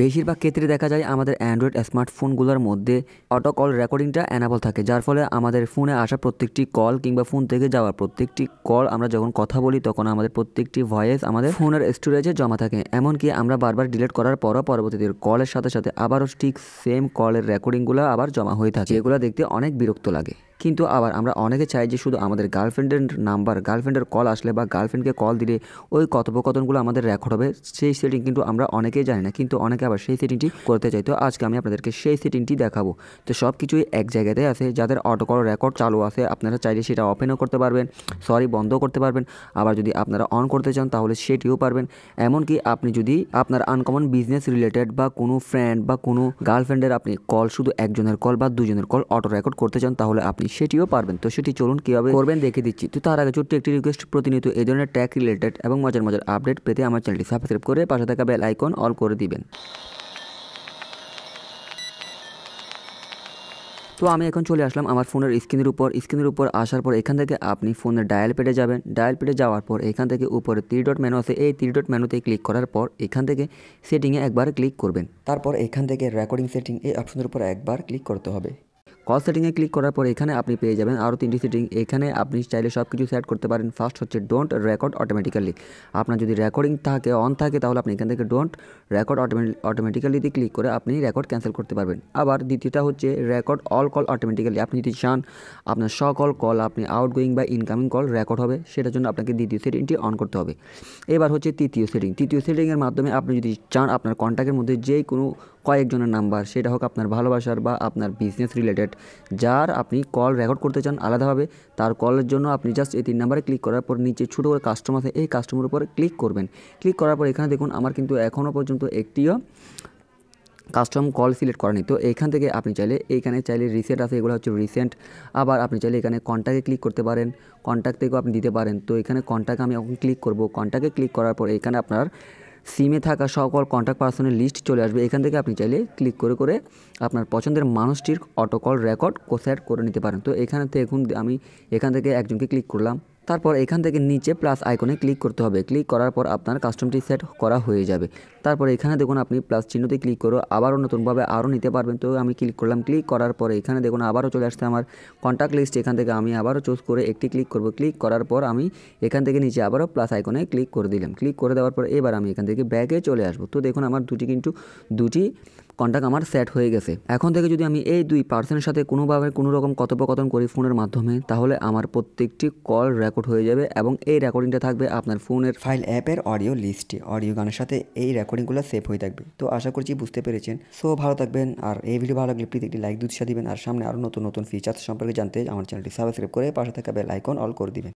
বেশিরভাগ ক্ষেত্রে দেখা যায় আমাদের অ্যান্ড্রয়েড স্মার্টফোনগুলোর মধ্যে অটো কল রেকর্ডিংটা অ্যানাবল থাকে, যার ফলে আমাদের ফোনে আসা প্রত্যেকটি কল কিংবা ফোন থেকে যাওয়া প্রত্যেকটি কল আমরা যখন কথা বলি তখন আমাদের প্রত্যেকটি ভয়েস আমাদের ফোনের স্টোরেজে জমা থাকে। এমনকি আমরা বারবার ডিলিট করার পরও পরবর্তীতে কলের সাথে সাথে আবারও ঠিক সেম কলের রেকর্ডিংগুলো আবার জমা হয়ে থাকে, যেগুলো দেখতে অনেক বিরক্ত লাগে। কিন্তু আবার আমরা অনেকে চাই যে শুধু আমাদের গার্লফ্রেন্ডের নাম্বার, গার্লফ্রেন্ডের কল আসলে বা গার্লফ্রেন্ডকে কল দিলে ওই কথোপকথনগুলো আমাদের রেকর্ড হবে, সেই সেটিং কিন্তু আমরা অনেকেই জানি না, কিন্তু অনেকে আবার সেই সেটিংটি করতে চাই। তো আজকে আমি আপনাদেরকে সেই সেটিংটি দেখাবো। তো সব কিছুই এক জায়গাতে আছে, যাদের অটোকল রেকর্ড চালু আছে আপনারা চাইলে সেটা ওপেনও করতে পারবেন, সরি বন্ধ করতে পারবেন, আবার যদি আপনারা অন করতে চান তাহলে সেটিও পারবেন। এমনকি আপনি যদি আপনার আনকমন বিজনেস রিলেটেড বা কোনো ফ্রেন্ড বা কোনো গার্লফ্রেন্ডের আপনি কল, শুধু একজনের কল বা দুজনের কল অটো রেকর্ড করতে চান তাহলে আপনি সেটিও পারবেন। তো সেটি চলুন কীভাবে করবেন দেখে দিচ্ছি। তো তার আগে ছোট্ট একটি রিকোয়েস্ট, প্রতিনিয়ত এই ধরনের ট্যাক রিলেটেড এবং মজার মজার আপডেট পেতে আমার চ্যানেলটি সাবস্ক্রাইব করে পাশে থাকা বেল আইকন অল করে দিবেন। তো আমি এখন চলে আসলাম আমার ফোনের স্ক্রিনের উপর আসার পর এখান থেকে আপনি ফোনের ডায়াল প্যাডে যাবেন। ডায়াল প্যাডে যাওয়ার পর এখান থেকে উপরে 3 ডট মেনু আছে, এই 3 ডট মেনুতে ক্লিক করার পর এখান থেকে সেটিংয়ে একবার ক্লিক করবেন। তারপর এখান থেকে রেকর্ডিং সেটিং এই অপশনের উপর একবার ক্লিক করতে হবে। কল সেটিংয়ে ক্লিক করার পর এখানে আপনি পেয়ে যাবেন আরও 3টি সেটিং। এখানে আপনি চাইলে সব কিছু সেট করতে পারেন। ফার্স্ট হচ্ছে ডোন্ট রেকর্ড অটোমেটিক্যালি। আপনার যদি রেকর্ডিং থাকে, অন থাকে, তাহলে আপনি এখান থেকে ডোন্ট রেকর্ড অটোমেটিক্যালিতে ক্লিক করে আপনি রেকর্ড ক্যান্সেল করতে পারবেন। আবার দ্বিতীয়টা হচ্ছে রেকর্ড অল কল অটোমেটিক্যালি। আপনি যদি চান আপনার সকল কল, আপনি আউটগোয়িং বা ইনকামিং কল রেকর্ড হবে, সেটার জন্য আপনাকে দ্বিতীয় সেটিংটি অন করতে হবে। এবার হচ্ছে তৃতীয় সেটিং। তৃতীয় সেটিংয়ের মাধ্যমে আপনি যদি চান আপনার কন্ট্যাক্টের মধ্যে যেই কোনো কয়েকজনের নাম্বার, সেটা হোক আপনার ভালোবাসার বা আপনার বিজনেস রিলেটেড, যার আপনি কল রেকর্ড করতে চান আলাদাভাবে, তার কলের জন্য আপনি জাস্ট এই 3 নাম্বারে ক্লিক করার পর নিচে ছোটো করে কাস্টমার আছে, এই কাস্টমার উপর ক্লিক করবেন। ক্লিক করার পর এখানে দেখুন আমার কিন্তু এখনও পর্যন্ত একটিও কাস্টম কল সিলেক্ট করেনি। তো এইখান থেকে আপনি চাইলে রিসেন্ট আছে, এগুলো হচ্ছে রিসেন্ট। আবার আপনি চাইলে এখানে কন্ট্যাক্টে ক্লিক করতে পারেন, কন্ট্যাক্ট থেকেও আপনি দিতে পারেন। তো এখানে কন্ট্যাক্ট আমি এখন ক্লিক করব। কন্ট্যাক্টে ক্লিক করার পর এখানে আপনার সিমে থাকা সকল কন্ট্যাক্ট পার্সনের লিস্ট চলে আসবে। এখান থেকে আপনি চাইলে ক্লিক করে করে আপনার পছন্দের মানুষটির অটোকল রেকর্ড সেট করে নিতে পারেন। তো এখানে দেখুন আমি এখান থেকে একজনকে ক্লিক করলাম। তারপর এখান থেকে নিচে প্লাস আইকনে ক্লিক করতে হবে। ক্লিক করার পর আপনার কাস্টমটি সেট করা হয়ে যাবে। তারপর এখানে দেখুন আপনি প্লাস চিহ্নতে ক্লিক করে আবারও নতুনভাবে আরও নিতে পারবেন। তো আমি ক্লিক করলাম। ক্লিক করার পর এখানে দেখুন আবারও চলে আসছে আমার কন্ট্যাক্ট লিস্ট। এখান থেকে আমি আবারও চুজ করে একটি ক্লিক করব। ক্লিক করার পর আমি এখান থেকে নিচে আবারও প্লাস আইকনে ক্লিক করে দিলাম। ক্লিক করে দেওয়ার পর এবার আমি এখান থেকে ব্যাকে চলে আসবো। তো দেখুন আমার দুটি কন্ট্যাক্ট আমার সেট হয়ে গেছে। এখন থেকে যদি আমি এই 2 পার্সনের সাথে কোনোভাবে কোনো রকম কথোপকথন করি ফোনের মাধ্যমে, তাহলে আমার প্রত্যেকটি কল রেকর্ড হয়ে যাবে এবং এই রেকর্ডিংটা থাকবে আপনার ফোনের ফাইল অ্যাপের অডিও লিস্টে। অডিও গানের সাথে এই রেকর্ডিংগুলো সেভ হয়ে থাকবে। তো আশা করছি বুঝতে পেরেছেন। সো ভালো থাকবেন, আর এই ভিডিও ভালো লাগলে প্লিজ একটি লাইক দিবেন, আর সামনে আরও নতুন ফিচার্স সম্পর্কে জানতে আমার চ্যানেলটি সাবস্ক্রাইব করে পাশে থাকা বেল আইকন অল করে দিবেন।